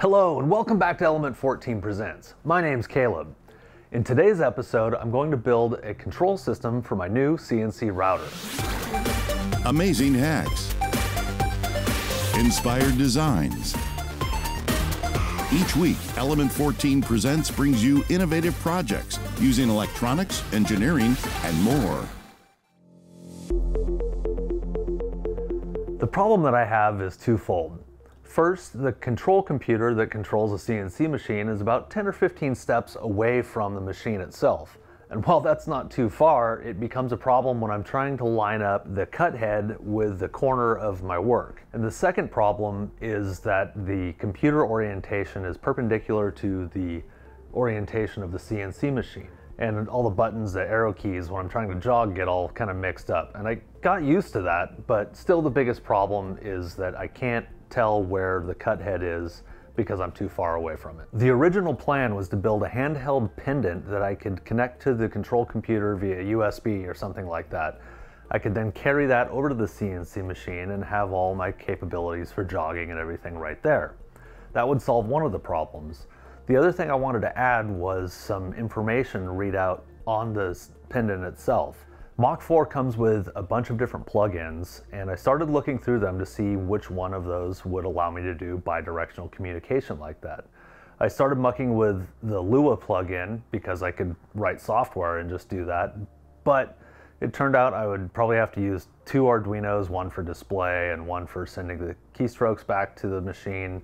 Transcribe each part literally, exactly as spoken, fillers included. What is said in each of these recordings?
Hello and welcome back to Element fourteen Presents. My name's Caleb. In today's episode, I'm going to build a control system for my new C N C router. Amazing hacks. Inspired designs. Each week, Element fourteen Presents brings you innovative projects using electronics, engineering, and more. The problem that I have is twofold. First, the control computer that controls a C N C machine is about ten or fifteen steps away from the machine itself. And while that's not too far, it becomes a problem when I'm trying to line up the cut head with the corner of my work. And the second problem is that the computer orientation is perpendicular to the orientation of the C N C machine. And all the buttons, the arrow keys, when I'm trying to jog get all kind of mixed up. And I got used to that, but still the biggest problem is that I can't tell where the cut head is because I'm too far away from it. The original plan was to build a handheld pendant that I could connect to the control computer via U S B or something like that. I could then carry that over to the C N C machine and have all my capabilities for jogging and everything right there. That would solve one of the problems. The other thing I wanted to add was some information readout on this pendant itself. Mach four comes with a bunch of different plugins, and I started looking through them to see which one of those would allow me to do bidirectional communication like that. I started mucking with the Lua plugin because I could write software and just do that, but it turned out I would probably have to use two Arduinos, one for display and one for sending the keystrokes back to the machine,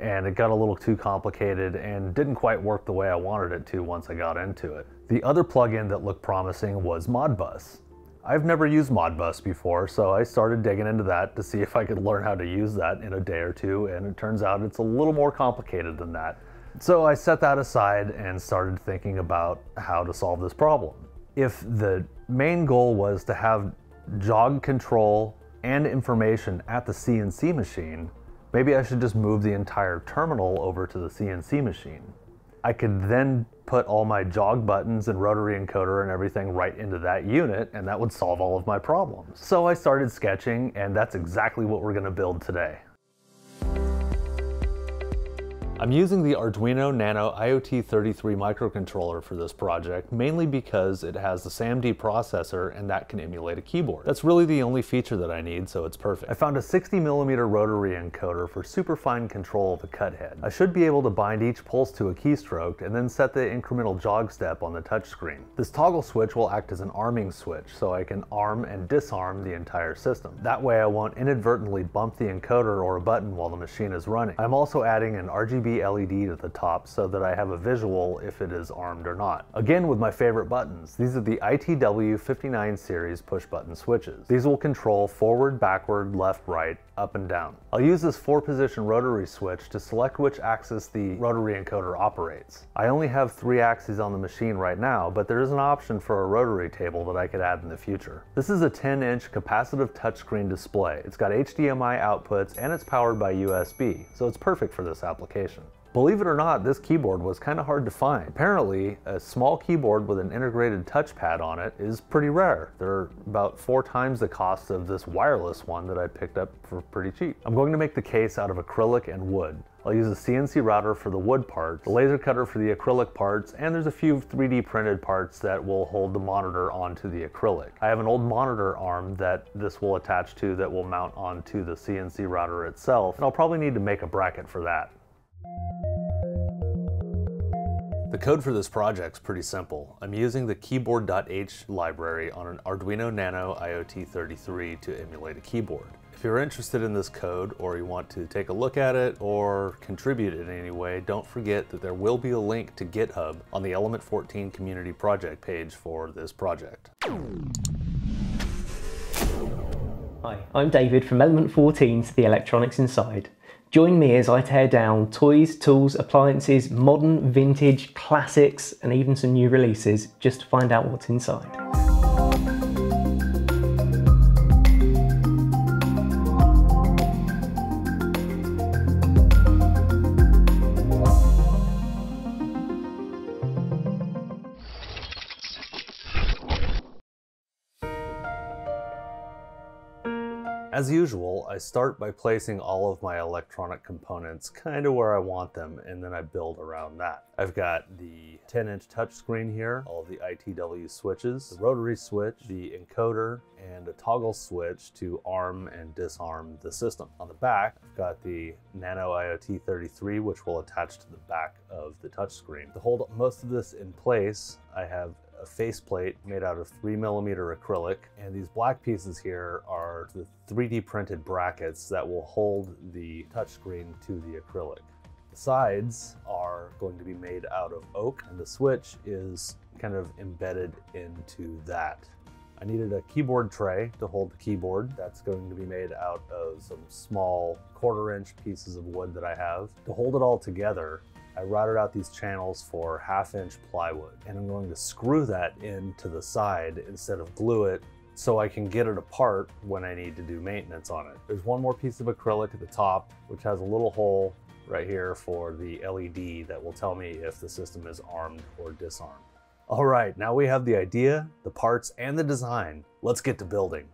and it got a little too complicated and didn't quite work the way I wanted it to once I got into it. The other plugin that looked promising was Modbus. I've never used Modbus before, so I started digging into that to see if I could learn how to use that in a day or two, and it turns out it's a little more complicated than that. So I set that aside and started thinking about how to solve this problem. If the main goal was to have jog control and information at the C N C machine, maybe I should just move the entire terminal over to the C N C machine. I could then put all my jog buttons and rotary encoder and everything right into that unit, and that would solve all of my problems. So I started sketching, and that's exactly what we're gonna build today. I'm using the Arduino Nano I O T thirty-three microcontroller for this project, mainly because it has the S A M D processor and that can emulate a keyboard. That's really the only feature that I need, so it's perfect. I found a sixty millimeter rotary encoder for superfine control of the cut head. I should be able to bind each pulse to a keystroke and then set the incremental jog step on the touchscreen. This toggle switch will act as an arming switch, so I can arm and disarm the entire system. That way I won't inadvertently bump the encoder or a button while the machine is running. I'm also adding an R G B L E D to the top so that I have a visual if it is armed or not. Again with my favorite buttons, these are the I T W fifty-nine series push button switches. These will control forward, backward, left, right, up and down. I'll use this four position rotary switch to select which axis the rotary encoder operates. I only have three axes on the machine right now, but there is an option for a rotary table that I could add in the future. This is a ten inch capacitive touchscreen display. It's got H D M I outputs and it's powered by U S B, so it's perfect for this application. Believe it or not, this keyboard was kind of hard to find. Apparently, a small keyboard with an integrated touchpad on it is pretty rare. They're about four times the cost of this wireless one that I picked up for pretty cheap. I'm going to make the case out of acrylic and wood. I'll use a C N C router for the wood part, the laser cutter for the acrylic parts, and there's a few three D printed parts that will hold the monitor onto the acrylic. I have an old monitor arm that this will attach to that will mount onto the C N C router itself, and I'll probably need to make a bracket for that. The code for this project's pretty simple. I'm using the keyboard dot h library on an Arduino Nano I O T thirty-three to emulate a keyboard. If you're interested in this code or you want to take a look at it or contribute in any way, don't forget that there will be a link to GitHub on the Element fourteen community project page for this project. Hi, I'm David from Element fourteen's The Electronics Inside. Join me as I tear down toys, tools, appliances, modern, vintage, classics, and even some new releases just to find out what's inside. As usual, I start by placing all of my electronic components kind of where I want them, and then I build around that. I've got the ten inch touchscreen here, all of the I T W switches, the rotary switch, the encoder, and a toggle switch to arm and disarm the system. On the back, I've got the Nano IoT thirty-three, which will attach to the back of the touchscreen. To hold most of this in place, I have a faceplate made out of three millimeter acrylic, and these black pieces here are the three D printed brackets that will hold the touchscreen to the acrylic. The sides are going to be made out of oak, and the switch is kind of embedded into that. I needed a keyboard tray to hold the keyboard. That's going to be made out of some small quarter inch pieces of wood that I have. To hold it all together, I routed out these channels for half inch plywood, and I'm going to screw that into the side instead of glue it so I can get it apart when I need to do maintenance on it. There's one more piece of acrylic at the top, which has a little hole right here for the L E D that will tell me if the system is armed or disarmed. All right, now we have the idea, the parts, and the design. Let's get to building.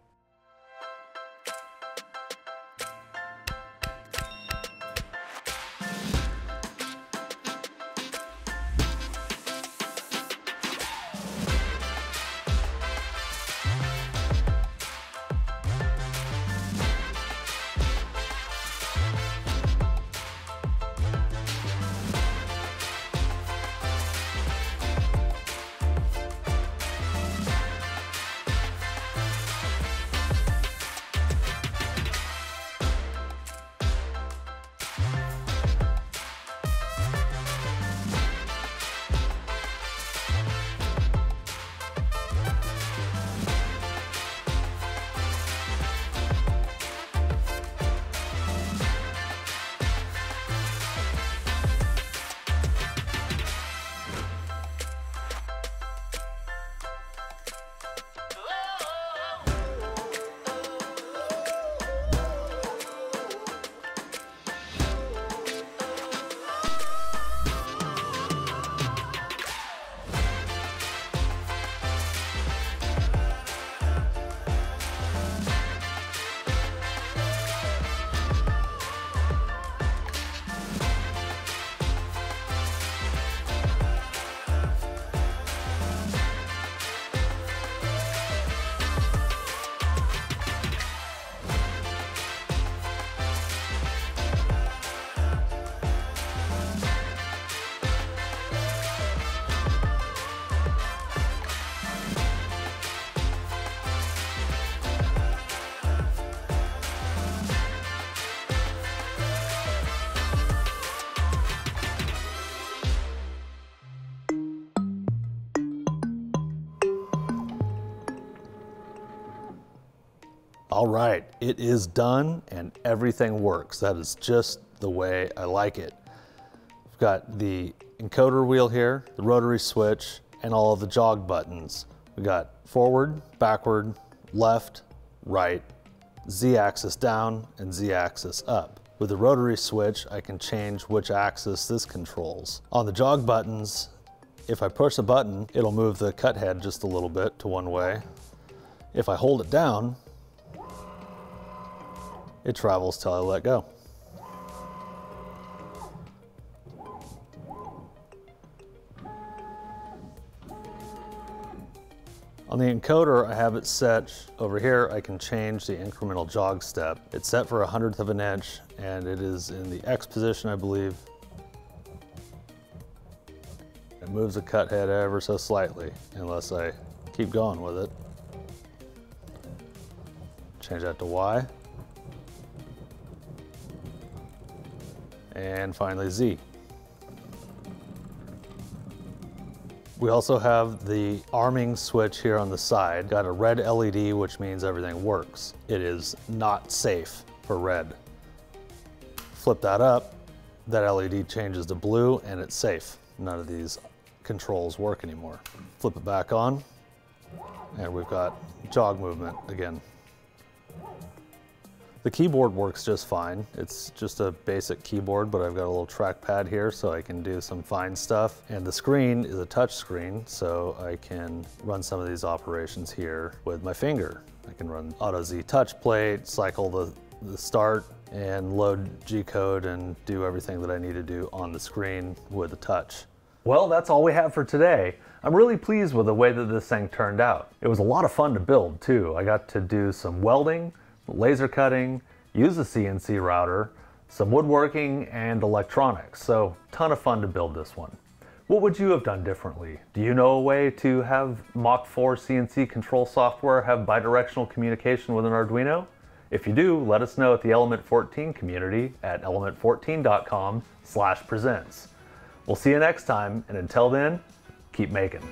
All right, it is done and everything works. That is just the way I like it. We've got the encoder wheel here, the rotary switch, and all of the jog buttons. We got forward, backward, left, right, Z axis down, and Z axis up. With the rotary switch, I can change which axis this controls. On the jog buttons, if I push a button, it'll move the cut head just a little bit to one way. If I hold it down, it travels till I let go. On the encoder, I have it set over here. I can change the incremental jog step. It's set for a hundredth of an inch, and it is in the X position, I believe. It moves the cut head ever so slightly, unless I keep going with it. Change that to Y. And finally Z. We also have the arming switch here on the side. Got a red L E D, which means everything works. It is not safe for red. Flip that up, that L E D changes to blue and it's safe. None of these controls work anymore. Flip it back on and we've got jog movement again. The keyboard works just fine. It's just a basic keyboard, but I've got a little trackpad here so I can do some fine stuff. And the screen is a touch screen, so I can run some of these operations here with my finger. I can run Auto Z touch plate, cycle the, the start, and load G code and do everything that I need to do on the screen with a touch. Well, that's all we have for today. I'm really pleased with the way that this thing turned out. It was a lot of fun to build too. I got to do some welding, laser cutting, use a C N C router, some woodworking and electronics. So ton of fun to build this one. What would you have done differently? Do you know a way to have Mach four C N C control software have bidirectional communication with an Arduino? If you do, let us know at the Element fourteen community at element fourteen dot com slash presents. We'll see you next time, and until then, keep making.